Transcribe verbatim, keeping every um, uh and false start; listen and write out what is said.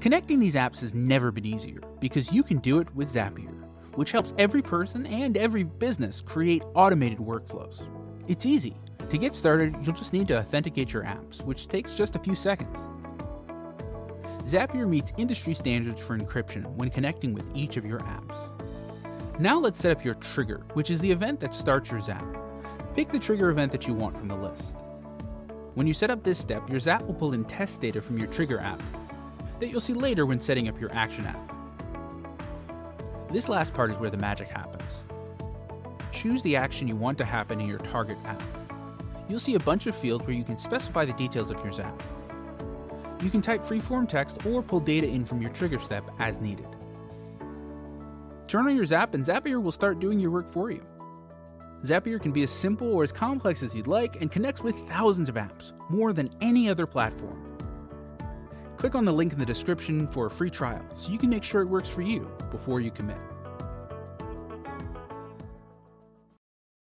Connecting these apps has never been easier because you can do it with Zapier, which helps every person and every business create automated workflows. It's easy. To get started, you'll just need to authenticate your apps, which takes just a few seconds. Zapier meets industry standards for encryption when connecting with each of your apps. Now let's set up your trigger, which is the event that starts your Zap. Pick the trigger event that you want from the list. When you set up this step, your Zap will pull in test data from your trigger app that you'll see later when setting up your action app. This last part is where the magic happens. Choose the action you want to happen in your target app. You'll see a bunch of fields where you can specify the details of your Zap. You can type freeform text or pull data in from your trigger step as needed. Turn on your Zap and Zapier will start doing your work for you. Zapier can be as simple or as complex as you'd like and connects with thousands of apps, more than any other platform. Click on the link in the description for a free trial so you can make sure it works for you before you commit.